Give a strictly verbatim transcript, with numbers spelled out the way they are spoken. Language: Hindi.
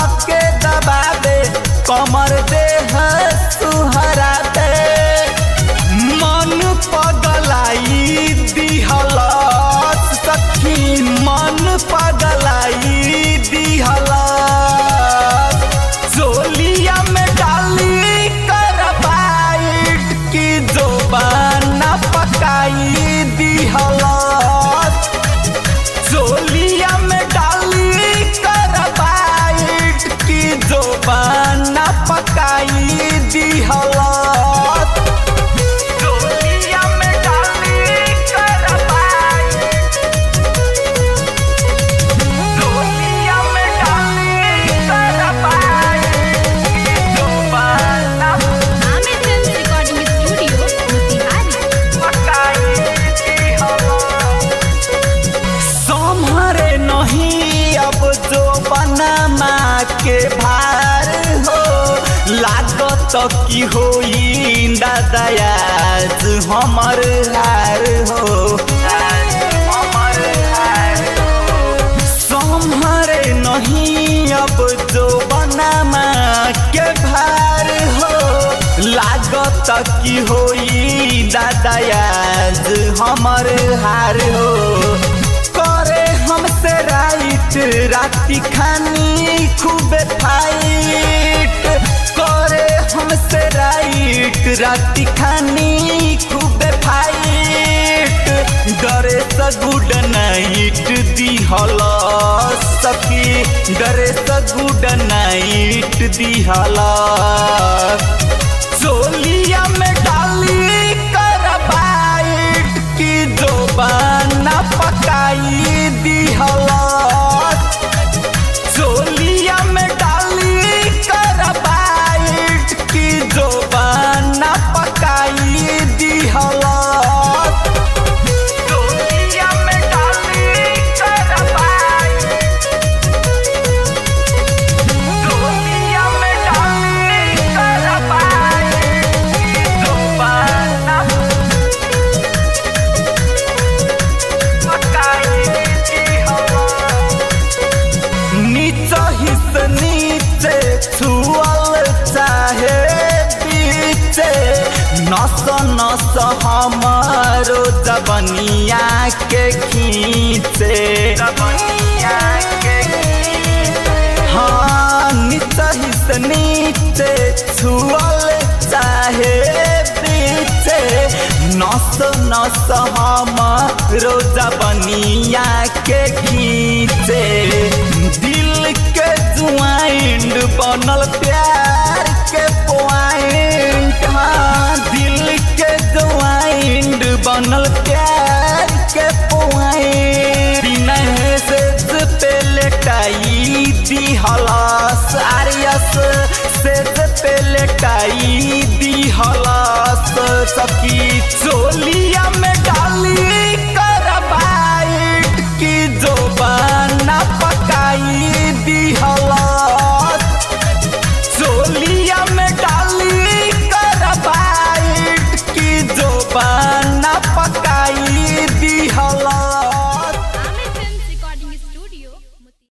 के दबा दे, कमर दे सुहरा दे, मन पगलाई दिहलस सखी, मन पगलाई दिहलस। जोलिया में डाली कर बाइट की जोबान न पकाई दिहलस। जोलिया में डाली कर बाइट की जोबान न पकाई दिहलस। जोलिया में डाली कर बाइट, जोलिया में डाली कर बाइट की जोबान न Aamir film recording studio Motihari पकाई दिहलस। सम्हरे नहीं अब जोबनमा के भार हो, लागत की होई दयाज हमर हार हो, हमर हार हो। सम्हरे नहीं अब जोबनमा के भार हो, लागत की होई दयाज हमर हार हो। करे हमसे राइत राति खानी खूबे फाइट, करे हमसे राइत राति खानी खूबे फाइट। डरे से गुड नाइट दिहलस सखी, डरे से गुड नाइट दिहलस। जोलिया में डाली कर बाइट की जोबान न पकाई दिहलस। जोलिया में डाली कर बाइट की जोबान न पकाई दिहलस। जोलिया में डाली कर बाइट, जोलिया में डाली कर बाइट की जोबान न पकाई दिहलस। नीच हित नीचे छुअल चाहे बीचे, नस नस हमारो जबनिया के खींचे, जबनिया के खींचे। हाँ नित हित नीचे छुअल चाहे बीचे, नस नस हमारो जबनिया के खींचे। दिल के जुआइंड बनल प्यार के पॉइंट, हाँ दिल के जुआइंड बनल प्यार के पॉइंट। नहीं से पे लेटाई दिहलस, आर्यस से पे लेटाई दिहलस सखी। जोलिया में डाली कर बाइट की जोबान न पकाई दिहलस। जोलिया में डाली कर बाइट की जोबान न पकाई दिहलस।